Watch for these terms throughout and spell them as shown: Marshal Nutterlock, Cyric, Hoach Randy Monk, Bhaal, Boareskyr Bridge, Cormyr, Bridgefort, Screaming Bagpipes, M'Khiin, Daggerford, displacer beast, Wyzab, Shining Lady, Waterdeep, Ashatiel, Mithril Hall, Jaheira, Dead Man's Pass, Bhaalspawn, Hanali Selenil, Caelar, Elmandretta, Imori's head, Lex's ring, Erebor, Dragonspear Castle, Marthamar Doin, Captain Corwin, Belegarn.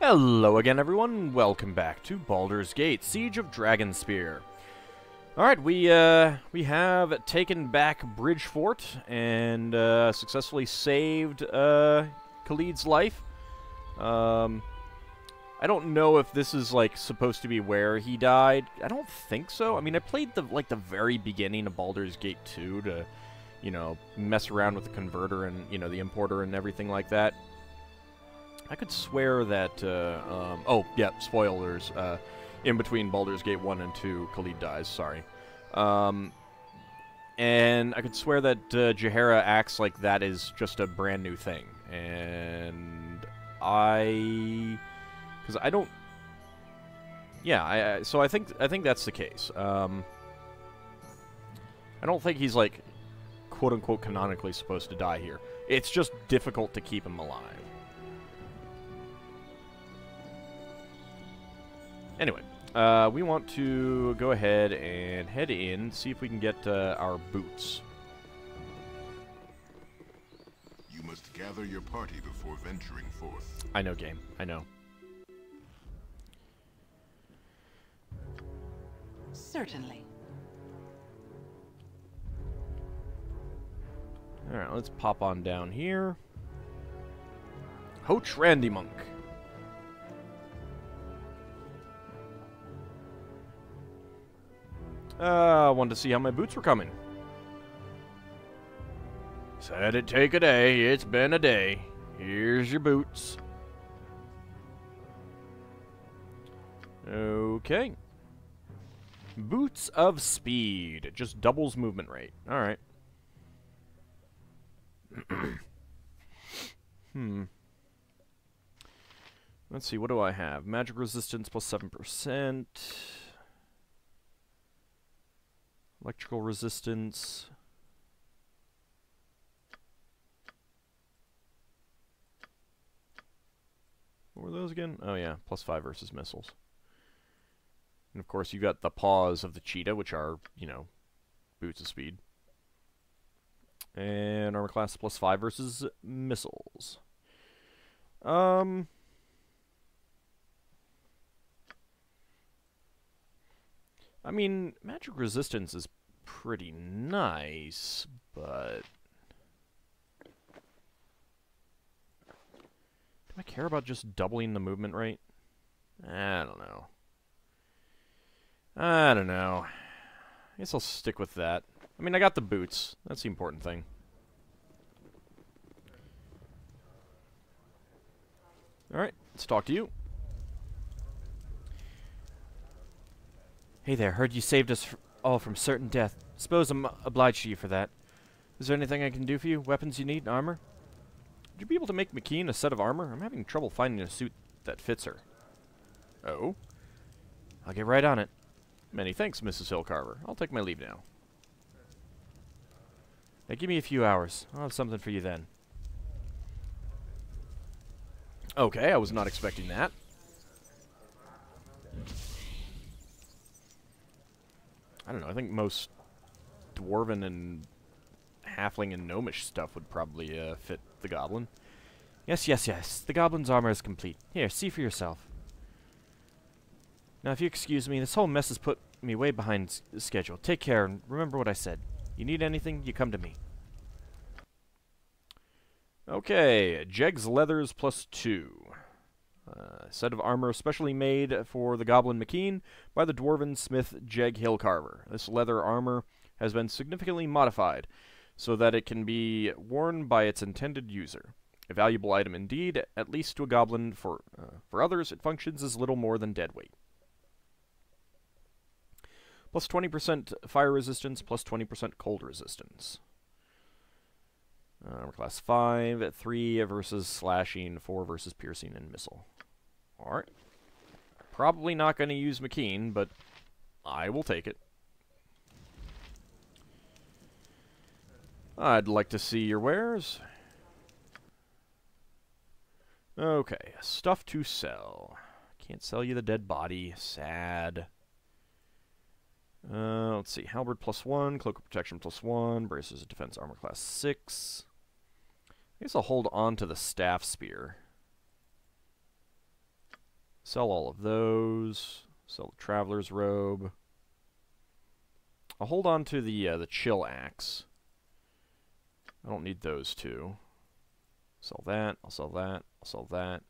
Hello again, everyone. Welcome back to Baldur's Gate, Siege of Dragonspear. Alright, we have taken back Bridgefort and successfully saved Khalid's life. I don't know if this is, like, supposed to be where he died. I don't think so. I mean, I played, the very beginning of Baldur's Gate 2 to, you know, mess around with the converter and, you know, the importer and everything like that. I could swear that, oh, yeah, spoilers, in between Baldur's Gate 1 and 2, Khalid dies, sorry. And I could swear that Jaheira acts like that is just a brand new thing. And I think that's the case. I don't think he's, like, quote-unquote canonically supposed to die here. It's just difficult to keep him alive. Anyway, we want to go ahead and head in, see if we can get our boots. You must gather your party before venturing forth. I know, game. I know. Certainly. All right, let's pop on down here. Hoach Randy Monk. I wanted to see how my boots were coming. Said it'd take a day. It's been a day. Here's your boots. Okay. Boots of Speed. It just doubles movement rate. All right. Let's see. What do I have? Magic resistance plus 7%. Electrical resistance. What were those again? Oh yeah, plus 5 versus missiles. And of course you've got the paws of the cheetah, which are, you know, boots of speed. And armor class plus 5 versus missiles. I mean, magic resistance is pretty nice, but do I care about just doubling the movement rate? I don't know. I guess I'll stick with that. I mean, I got the boots. That's the important thing. Alright, let's talk to you. Hey there, heard you saved us all from certain death. Suppose I'm obliged to you for that. Is there anything I can do for you? Weapons you need? Armor? Would you be able to make M'Khiin a set of armor? I'm having trouble finding a suit that fits her. Oh? I'll get right on it. Many thanks, Mrs. Hill Carver. I'll take my leave now. Now give me a few hours. I'll have something for you then. Okay, I was not expecting that. I don't know, I think most dwarven and halfling and gnomish stuff would probably fit the goblin. Yes. The goblin's armor is complete. Here, see for yourself. Now, if you excuse me, this whole mess has put me way behind schedule. Take care and remember what I said. You need anything, you come to me. Okay, Jegg's leathers plus 2. A set of armor specially made for the goblin M'Khiin by the dwarven smith Jegg Hillcarver. This leather armor has been significantly modified so that it can be worn by its intended user. A valuable item indeed, at least to a goblin. For others, it functions as little more than dead weight. Plus 20% fire resistance, plus 20% cold resistance. Armor class 5, 3 versus slashing, 4 versus piercing, and missile. Alright. Probably not going to use M'Khiin, but I will take it. I'd like to see your wares. Okay, stuff to sell. Can't sell you the dead body. Sad. Let's see. Halberd plus 1, cloak of protection plus 1, braces of defense armor class 6. I guess I'll hold on to the staff spear. Sell all of those. Sell the Traveler's Robe. I'll hold on to the Chill Axe. I don't need those two. Sell that. I'll sell that. I'll sell that.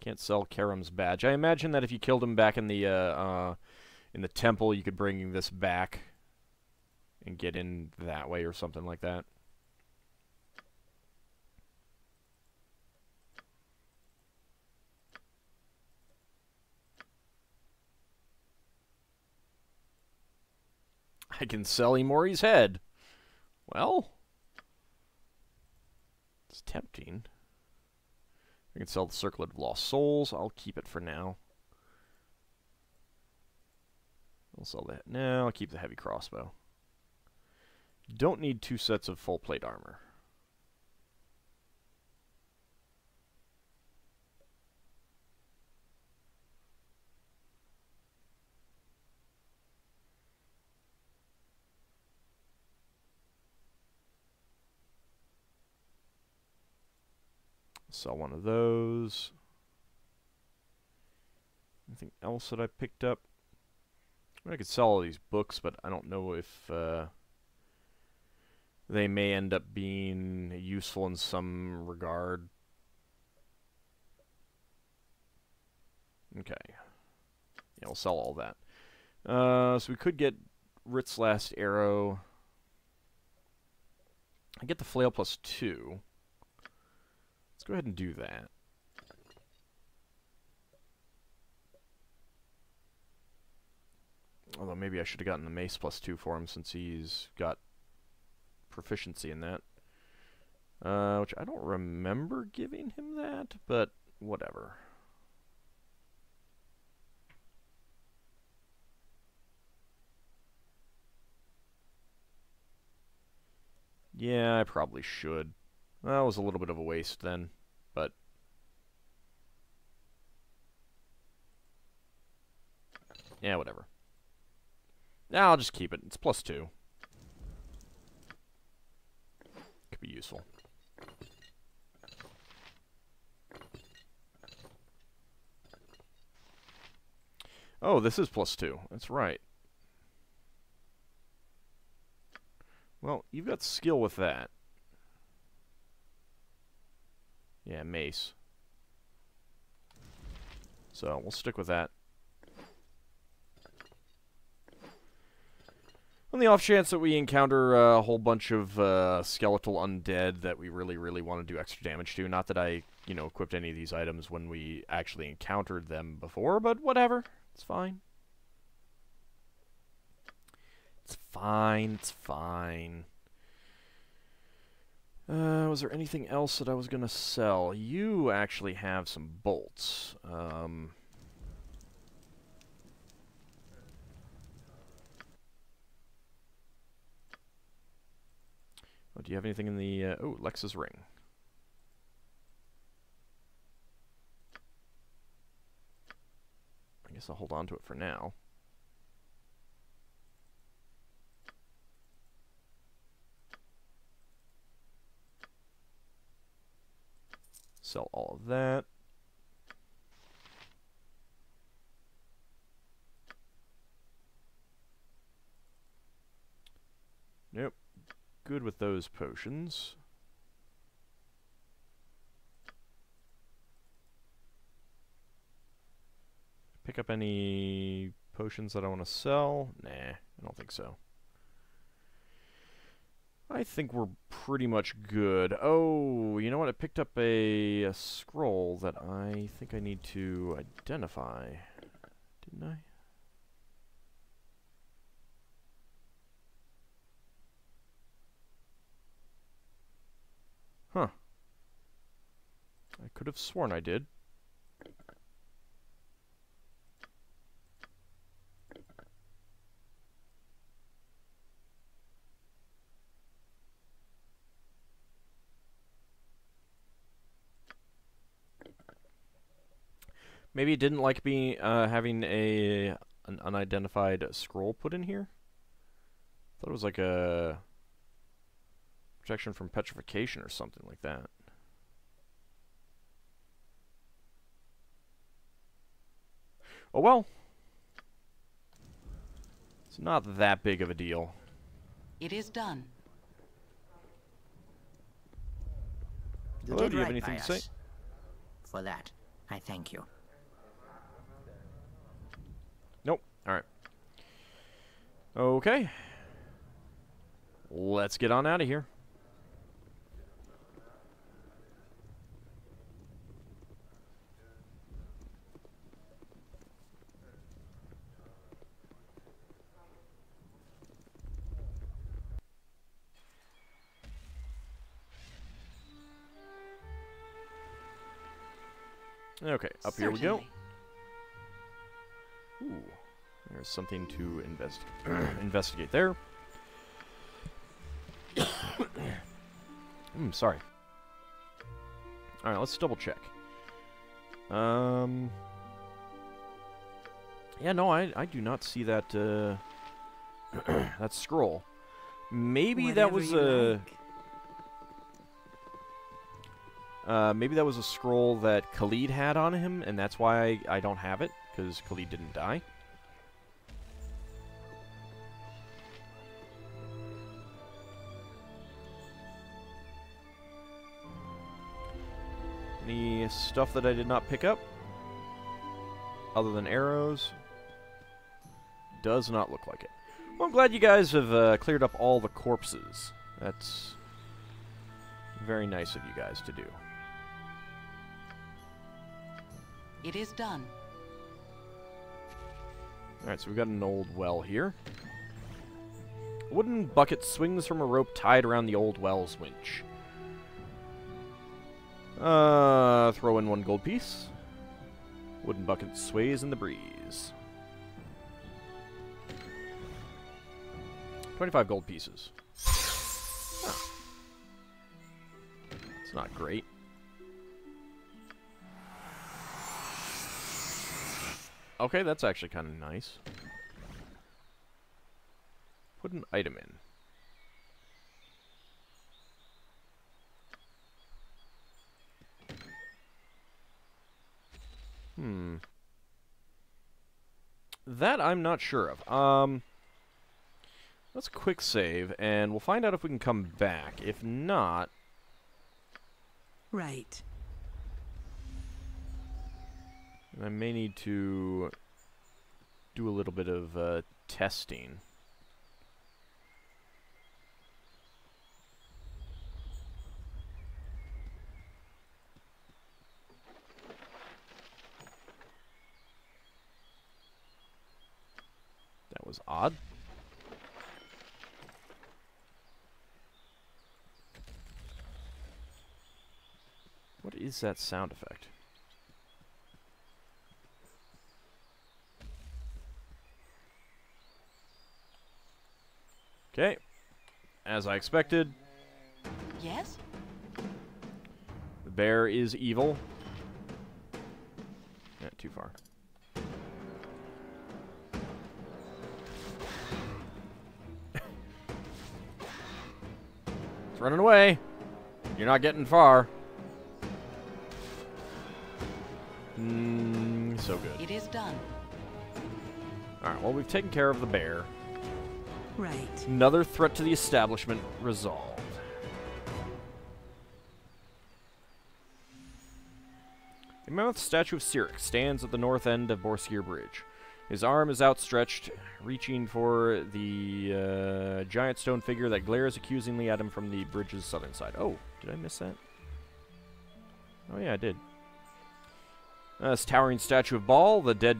Can't sell Karim's badge. I imagine that if you killed him back in the temple, you could bring this back and get in that way or something like that. I can sell Imori's head. Well, it's tempting. I can sell the Circlet of Lost Souls. I'll keep it for now. I'll sell that now. I'll keep the heavy crossbow. Don't need two sets of full plate armor. Sell one of those. Anything else that I picked up? I could sell all these books, but I don't know if they may end up being useful in some regard. Okay. Yeah, we'll sell all that. So we could get Ritz's Last Arrow. I get the flail plus 2. Let's go ahead and do that. Although maybe I should have gotten the mace plus 2 for him since he's got proficiency in that. Which I don't remember giving him that, but whatever. Yeah, I probably should. That was a little bit of a waste then, but... yeah, whatever. Nah, I'll just keep it. It's plus 2. Could be useful. Oh, this is plus 2. That's right. Well, you've got skill with that. Yeah, mace. So, we'll stick with that. On the off chance that we encounter a whole bunch of skeletal undead that we really want to do extra damage to. Not that I, you know, equipped any of these items when we actually encountered them before, but whatever. It's fine. It's fine. It's fine. Was there anything else that I was going to sell? You actually have some bolts. Oh, do you have anything in the... oh, Lex's ring. I guess I'll hold on to it for now. Sell all of that. Nope. Good with those potions. Pick up any potions that I want to sell? Nah, I don't think so. I think we're pretty much good. Oh, you know what? I picked up a scroll that I think I need to identify. Didn't I? Huh. I could have sworn I did. Maybe it didn't like me having an unidentified scroll put in here. Thought it was like a protection from petrification or something like that. Oh well. It's not that big of a deal. It is done. Hello, do you have anything to say? For that, I thank you. Nope. Alright. Okay. Let's get on out of here. Okay, up Certainly. Here we go. Ooh, there's something to investigate there. Sorry. All right, let's double check. Yeah, no, I do not see that that scroll. Maybe that was a. Maybe that was a scroll that Khalid had on him, and that's why I don't have it, because Khalid didn't die. Any stuff that I did not pick up? Other than arrows? Does not look like it. Well, I'm glad you guys have cleared up all the corpses. That's very nice of you guys to do. It is done. Alright, so we've got an old well here. A wooden bucket swings from a rope tied around the old well's winch. Throw in one gold piece. Wooden bucket sways in the breeze. 25 gold pieces. It's not great. Okay, that's actually kind of nice. Put an item in. That I'm not sure of. Let's quick save, and we'll find out if we can come back. If not... Right. And I may need to do a little bit of testing. That was odd. What is that sound effect? Okay. As I expected. Yes? The bear is evil. Not too far. It's running away. You're not getting far. So good. It is done. Alright, well, we've taken care of the bear. Right. Another threat to the establishment resolved. A mammoth statue of Cyric stands at the north end of Boareskyr Bridge. His arm is outstretched, reaching for the giant stone figure that glares accusingly at him from the bridge's southern side. Oh, did I miss that? Oh yeah, I did. This towering statue of Bhaal, the dead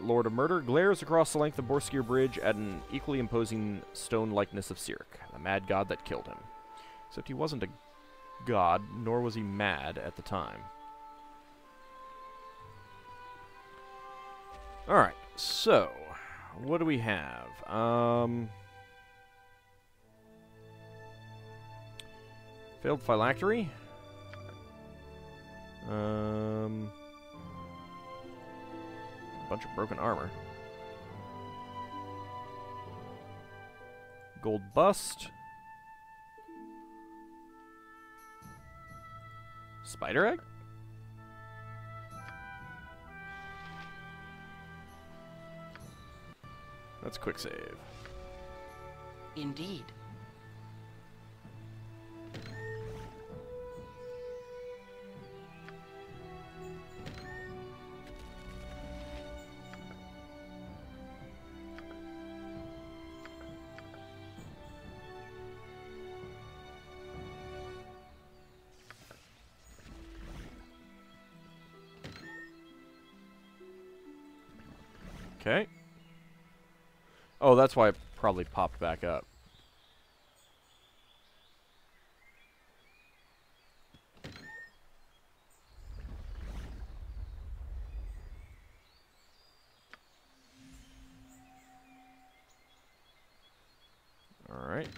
Lord of Murder, glares across the length of Boareskyr Bridge at an equally imposing stone likeness of Sirik, the mad god that killed him. Except he wasn't a god, nor was he mad at the time. Alright, so, what do we have? Failed phylactery. Bunch of broken armor. Gold bust. Spider egg? Let's quick save. Indeed. Okay. Oh, that's why it probably popped back up. All right.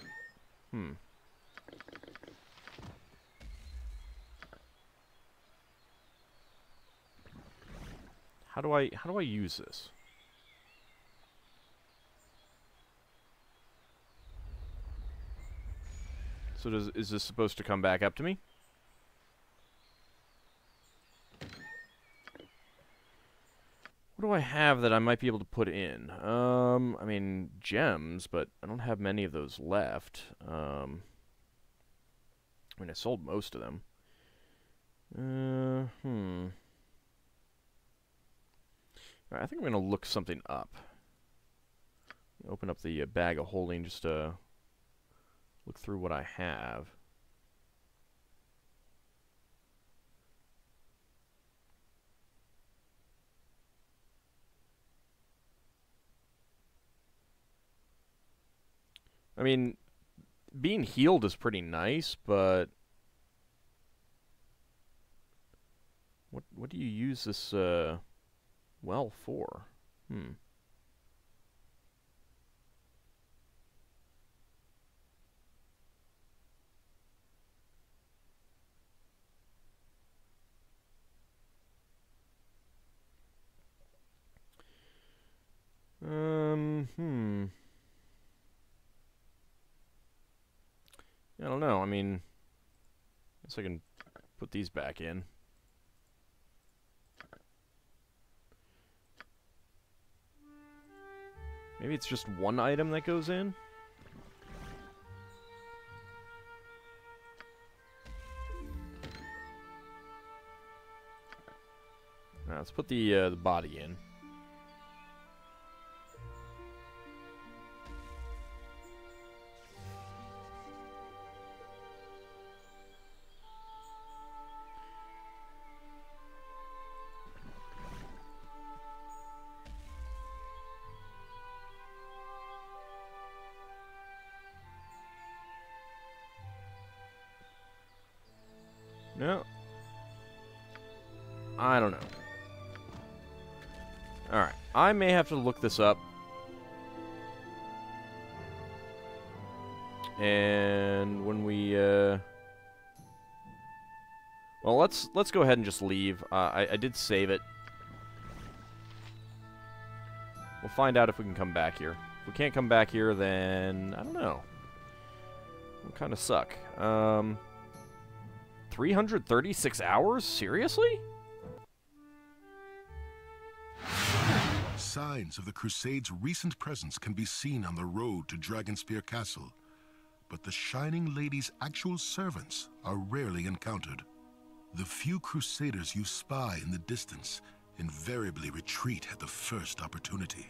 How do I use this? So is this supposed to come back up to me? What do I have that I might be able to put in? I mean, gems, but I don't have many of those left. I mean, I sold most of them. All right, I think I'm going to look something up. Open up the bag of holding just to... look through what I have. I mean, being healed is pretty nice, but what do you use this well for? I don't know. I mean, I guess I can put these back in. Maybe it's just one item that goes in? Now, let's put the body in. No. I don't know. Alright. I may have to look this up. And when we... well, let's go ahead and just leave. I did save it. We'll find out if we can come back here. If we can't come back here, then... I don't know. We'll kind of suck. 336 hours? Seriously? Signs of the Crusade's recent presence can be seen on the road to Dragonspear Castle, but the Shining Lady's actual servants are rarely encountered. The few Crusaders you spy in the distance invariably retreat at the first opportunity.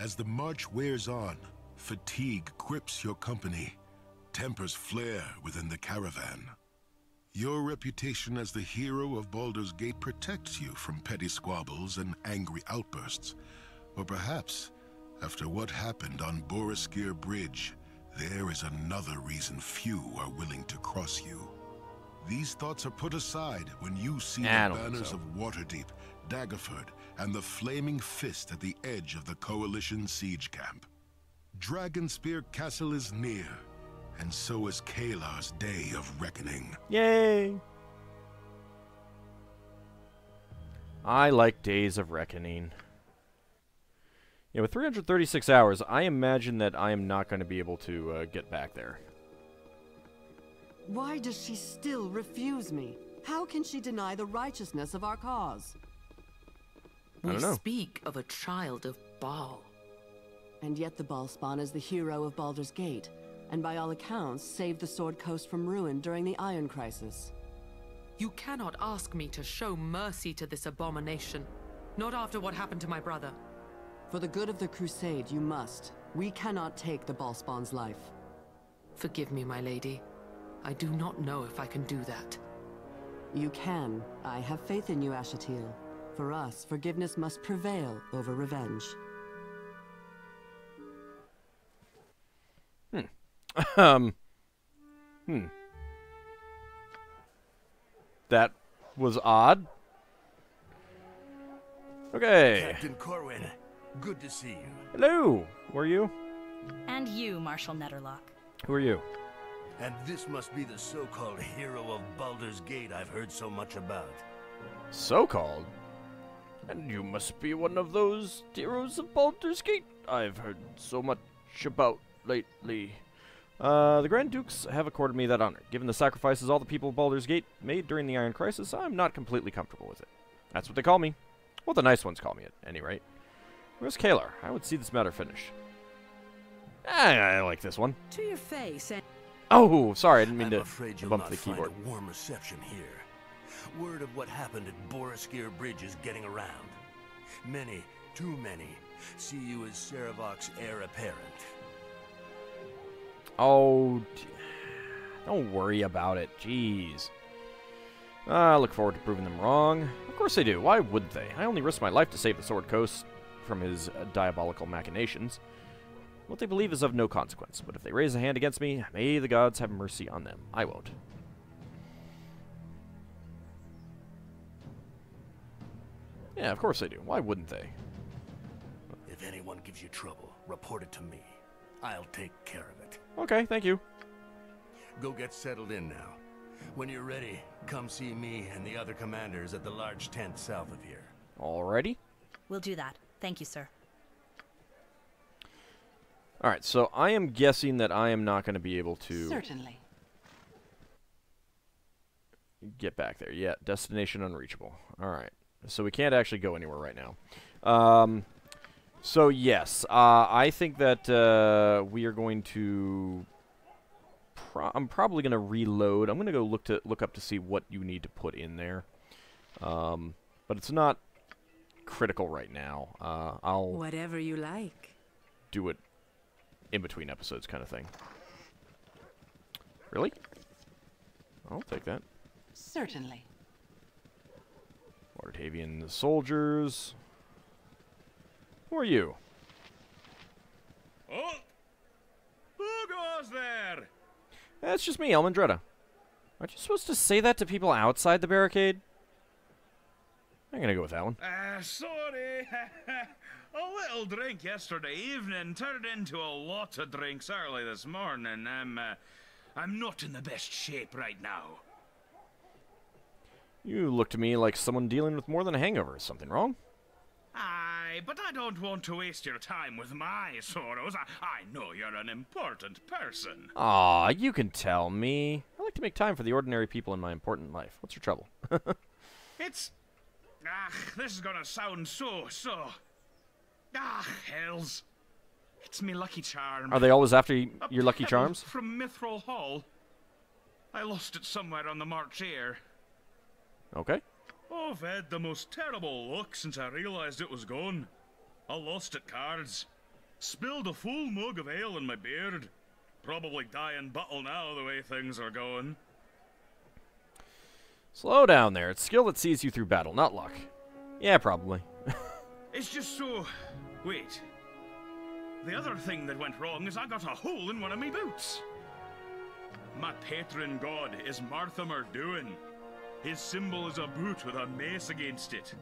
As the march wears on, fatigue grips your company, tempers flare within the caravan. Your reputation as the hero of Baldur's Gate protects you from petty squabbles and angry outbursts. Or perhaps, after what happened on Boareskyr Bridge, there is another reason few are willing to cross you. These thoughts are put aside when you see the banners of Waterdeep, Daggerford, and the Flaming Fist at the edge of the Coalition siege camp. Dragonspear Castle is near. And so is Caelar's day of reckoning. Yay! I like days of reckoning. Yeah, with 336 hours, I imagine that I am not going to be able to get back there. Why does she still refuse me? How can she deny the righteousness of our cause? We speak of a child of Bhaal. And yet the Bhaalspawn is the hero of Baldur's Gate, and by all accounts saved the Sword Coast from ruin during the Iron Crisis. You cannot ask me to show mercy to this abomination, not after what happened to my brother. For the good of the crusade, you must. We cannot take the Bhaalspawn's life. Forgive me, my lady. I do not know if I can do that. You can. I have faith in you, Ashatiel. For us, forgiveness must prevail over revenge. That was odd. Okay. Captain Corwin, good to see you. Hello. Who are you? And you, Marshal Nutterlock. Who are you? And this must be the so-called hero of Baldur's Gate I've heard so much about. So-called? And you must be one of those heroes of Baldur's Gate I've heard so much about lately. The Grand Dukes have accorded me that honor. Given the sacrifices all the people of Baldur's Gate made during the Iron Crisis, I'm not completely comfortable with it. That's what they call me. Well, the nice ones call me at any rate. Where's Caelar? I would see this matter finish. I like this one. To your face and... Oh, sorry, I didn't mean to bump the keyboard. I'm afraid you'll not find a warm reception here. Word of what happened at Boareskyr Bridge is getting around. Many, too many, see you as Saravok's heir apparent. Oh, don't worry about it. Jeez. I look forward to proving them wrong. Of course they do. Why would they? I only risked my life to save the Sword Coast from his diabolical machinations. What they believe is of no consequence, but if they raise a hand against me, may the gods have mercy on them. I won't. Yeah, of course they do. Why wouldn't they? If anyone gives you trouble, report it to me. I'll take care of it. Okay, thank you. Go get settled in now. When you're ready, come see me and the other commanders at the large tent south of here. Alrighty. We'll do that. Thank you, sir. Alright, so I am guessing that I am not going to be able to... Certainly. ...get back there. Yeah, destination unreachable. Alright. So we can't actually go anywhere right now. So, yes, I think that we are going to... I'm probably going to reload. I'm going to go look up to see what you need to put in there. But it's not critical right now. I'll... Whatever you like. Do it in between episodes kind of thing. Really? I'll take that. Certainly. Waterdeep soldiers... Who are you? Oh, who goes there? That's just me, Elmandretta. Aren't you supposed to say that to people outside the barricade? I'm gonna go with that one. Sorry. A little drink yesterday evening turned into a lot of drinks early this morning. I'm not in the best shape right now. You look to me like someone dealing with more than a hangover. Is something wrong? Aye, but I don't want to waste your time with my sorrows. I know you're an important person. Aw, you can tell me. I like to make time for the ordinary people in my important life. What's your trouble? It's... Ah, this is gonna sound so... Ah, hells. It's me lucky charm. Are they always after your lucky charms? From Mithril Hall. I lost it somewhere on the march here. Okay. Oh, I've had the most terrible luck since I realized it was gone. I lost at cards. Spilled a full mug of ale in my beard. Probably dying bottle now the way things are going. Slow down there. It's skill that sees you through battle, not luck. Yeah, probably. It's just so... Wait. The other thing that went wrong is I got a hole in one of my boots. My patron god is Marthamar Doin. His symbol is a boot with a mace against it.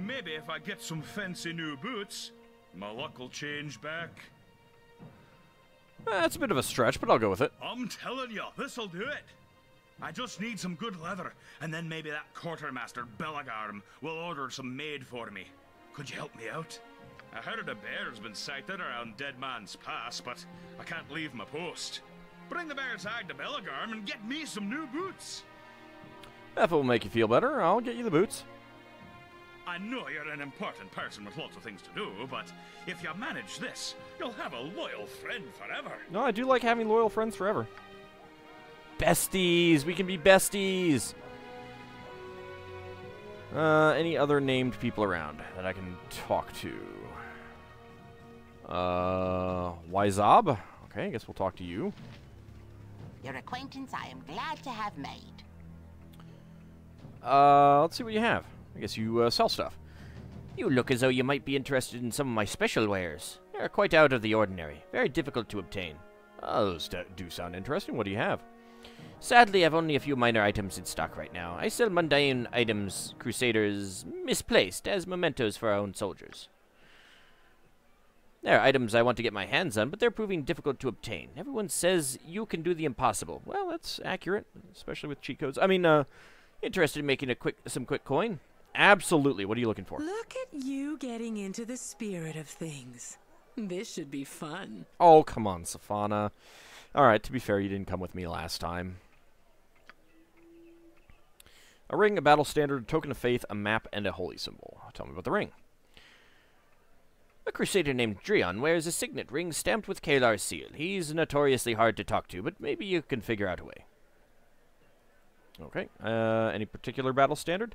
Maybe if I get some fancy new boots, my luck will change back. That's a bit of a stretch, but I'll go with it. I'm telling you, this'll do it. I just need some good leather, and then maybe that quartermaster Belegarn will order some made for me. Could you help me out? I heard a bear's been sighted around Dead Man's Pass, but I can't leave my post. Bring the bear's hide to Belegarn and get me some new boots. If it will make you feel better, I'll get you the boots. I know you're an important person with lots of things to do, but if you manage this, you'll have a loyal friend forever. No, I do like having loyal friends forever. Besties! We can be besties! Any other named people around that I can talk to? Wyzab? Okay, I guess we'll talk to you. Your acquaintance I am glad to have made. Let's see what you have. I guess you sell stuff. You look as though you might be interested in some of my special wares. They're quite out of the ordinary. Very difficult to obtain. Oh, those do sound interesting. What do you have? Sadly, I've only a few minor items in stock right now. I sell mundane items Crusaders misplaced as mementos for our own soldiers. There are items I want to get my hands on, but they're proving difficult to obtain. Everyone says you can do the impossible. Well, that's accurate, especially with cheat codes. I mean, interested in making some quick coin? Absolutely. What are you looking for? Look at you getting into the spirit of things. This should be fun. Oh, come on, Safana. All right, to be fair, you didn't come with me last time. A ring, a battle standard, a token of faith, a map, and a holy symbol. Tell me about the ring. A crusader named Dreon wears a signet ring stamped with Caelar's seal. He's notoriously hard to talk to, but maybe you can figure out a way. Okay, any particular battle standard?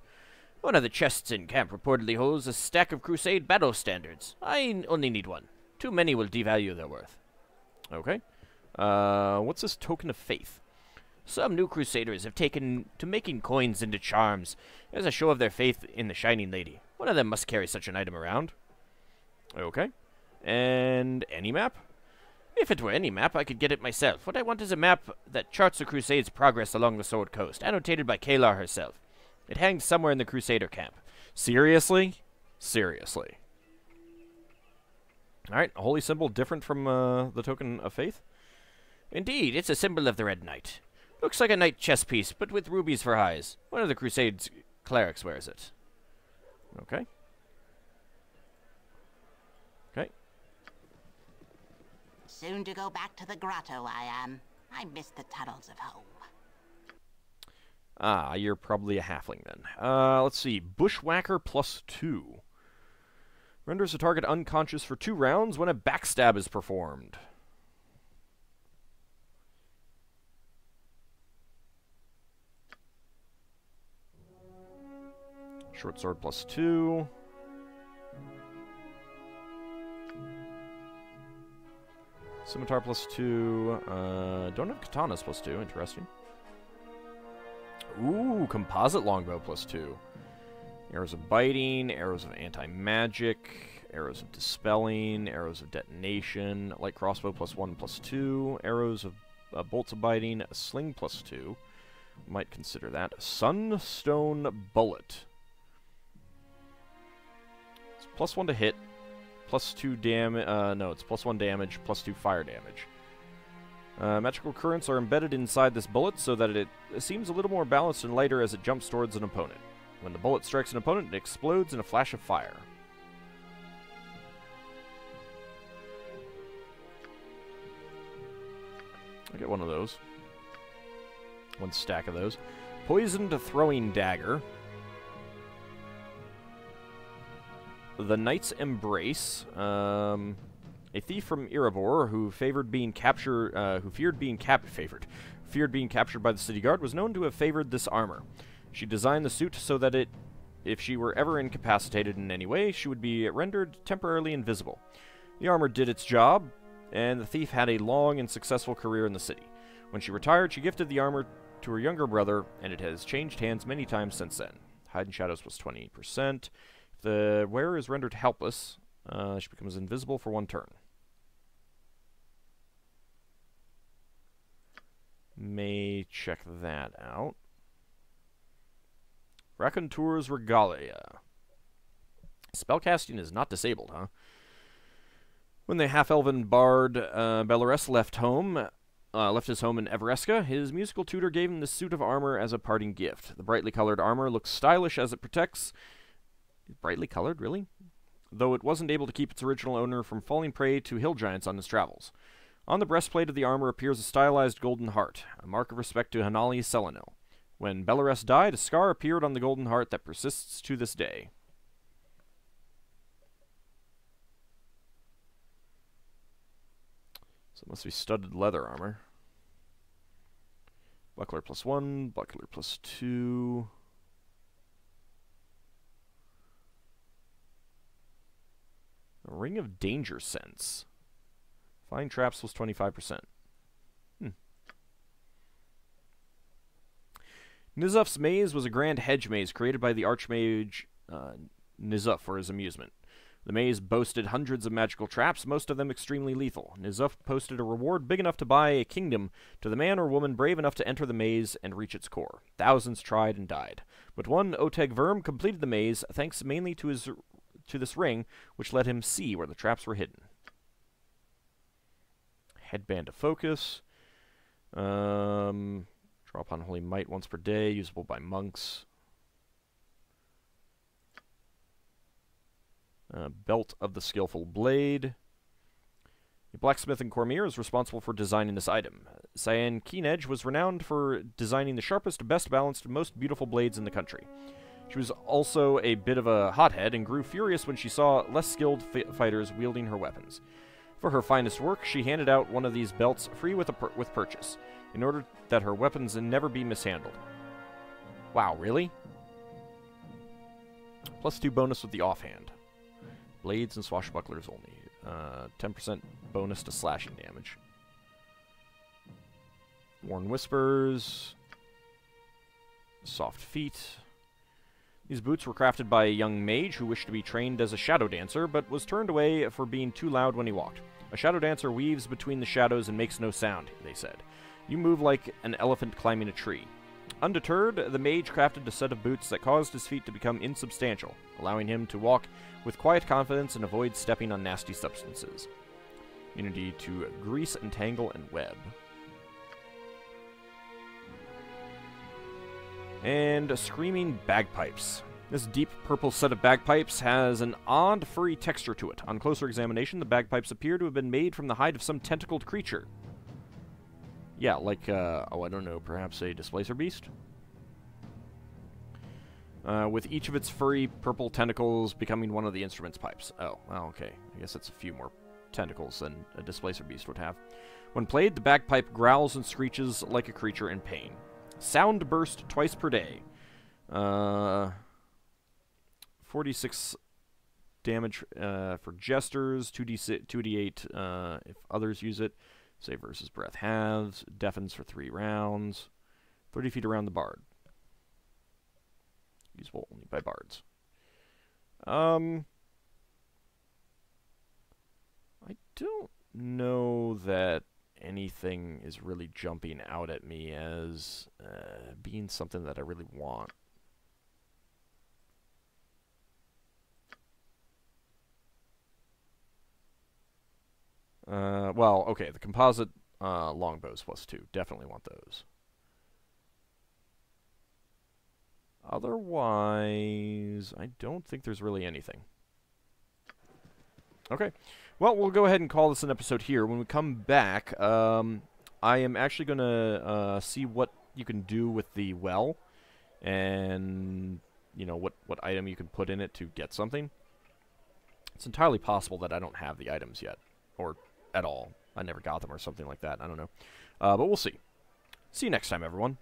One of the chests in camp reportedly holds a stack of crusade battle standards. I only need one. Too many will devalue their worth. Okay. What's this token of faith? Some new crusaders have taken to making coins into charms as a show of their faith in the Shining Lady. One of them must carry such an item around. Okay. And any map? If it were any map, I could get it myself. What I want is a map that charts the Crusade's progress along the Sword Coast, annotated by Caelar herself. It hangs somewhere in the Crusader camp. Seriously? Seriously. Alright, a holy symbol different from the Token of Faith? Indeed, it's a symbol of the Red Knight. Looks like a knight chess piece, but with rubies for eyes. One of the Crusade's clerics wears it. Okay. Okay. Soon to go back to the grotto I am. I miss the tunnels of home. Ah, you're probably a halfling then. Let's see. Bushwhacker +2. Renders the target unconscious for 2 rounds when a backstab is performed. Short sword +2. Scimitar +2. Don't have katanas +2. Interesting. Ooh, composite longbow +2. Arrows of biting, arrows of anti-magic, arrows of dispelling, arrows of detonation, light crossbow +1/+2, arrows of bolts of biting, a sling +2. Might consider that. Sunstone bullet. It's +1 to hit, +2 damage. No, it's +1 damage, +2 fire damage. Magical currents are embedded inside this bullet so that it seems a little more balanced and lighter as it jumps towards an opponent. When the bullet strikes an opponent, it explodes in a flash of fire. I'll get one of those. One stack of those. Poisoned throwing dagger. The Knight's Embrace. A thief from Erebor who feared being captured by the city guard was known to have favored this armor. She designed the suit so that if she were ever incapacitated in any way, she would be rendered temporarily invisible. The armor did its job, and the thief had a long and successful career in the city. When she retired, she gifted the armor to her younger brother, and it has changed hands many times since then. Hide in shadows +20%. If the wearer is rendered helpless, she becomes invisible for 1 turn. May check that out. Raconteur's Regalia. Spellcasting is not disabled, huh? When the half-elven bard Belores left his home in Everesca, his musical tutor gave him this suit of armor as a parting gift. The brightly colored armor looks stylish as it protects... Brightly colored, really? Though it wasn't able to keep its original owner from falling prey to hill giants on his travels. On the breastplate of the armor appears a stylized golden heart, a mark of respect to Hanali Selenil. When Belores died, a scar appeared on the golden heart that persists to this day. So it must be studded leather armor. Buckler +1, buckler +2. A ring of danger sense. Find traps +25%. Nizuf's maze was a grand hedge maze created by the archmage Nizuf for his amusement. The maze boasted hundreds of magical traps, most of them extremely lethal. Nizuf posted a reward big enough to buy a kingdom to the man or woman brave enough to enter the maze and reach its core. Thousands tried and died. But one Oteg Verm completed the maze, thanks mainly to this ring, which let him see where the traps were hidden. Headband to focus. Draw upon holy might once per day, usable by monks. Belt of the Skillful Blade. A blacksmith in Cormyr is responsible for designing this item. Cyan Keenedge was renowned for designing the sharpest, best balanced, most beautiful blades in the country. She was also a bit of a hothead and grew furious when she saw less skilled fighters wielding her weapons. For her finest work, she handed out one of these belts free with purchase, in order that her weapons never be mishandled. Wow, really? +2 bonus with the offhand. Blades and swashbucklers only. 10% bonus to slashing damage. Worn Whispers. Soft Feet. These boots were crafted by a young mage who wished to be trained as a shadow dancer, but was turned away for being too loud when he walked. A shadow dancer weaves between the shadows and makes no sound, they said. You move like an elephant climbing a tree. Undeterred, the mage crafted a set of boots that caused his feet to become insubstantial, allowing him to walk with quiet confidence and avoid stepping on nasty substances. Immunity to grease, entangle, and web. And Screaming Bagpipes. This deep purple set of bagpipes has an odd furry texture to it. On closer examination, the bagpipes appear to have been made from the hide of some tentacled creature. Yeah, like, I don't know, perhaps a displacer beast? With each of its furry purple tentacles becoming one of the instrument's pipes. Oh, okay. I guess that's a few more tentacles than a displacer beast would have. When played, the bagpipe growls and screeches like a creature in pain. Sound burst twice per day. 46 damage for jesters, 2d8 if others use it. Save versus breath halves, deafens for 3 rounds, 30 feet around the bard. Usable only by bards. I don't know that anything is really jumping out at me as being something that I really want. Well, okay, the composite longbows +2. Definitely want those. Otherwise, I don't think there's really anything. Okay. Well, we'll go ahead and call this an episode here. When we come back, I am actually going to see what you can do with the well and, you know, what item you can put in it to get something. It's entirely possible that I don't have the items yet. Or at all. I never got them or something like that. I don't know. But we'll see. See you next time, everyone.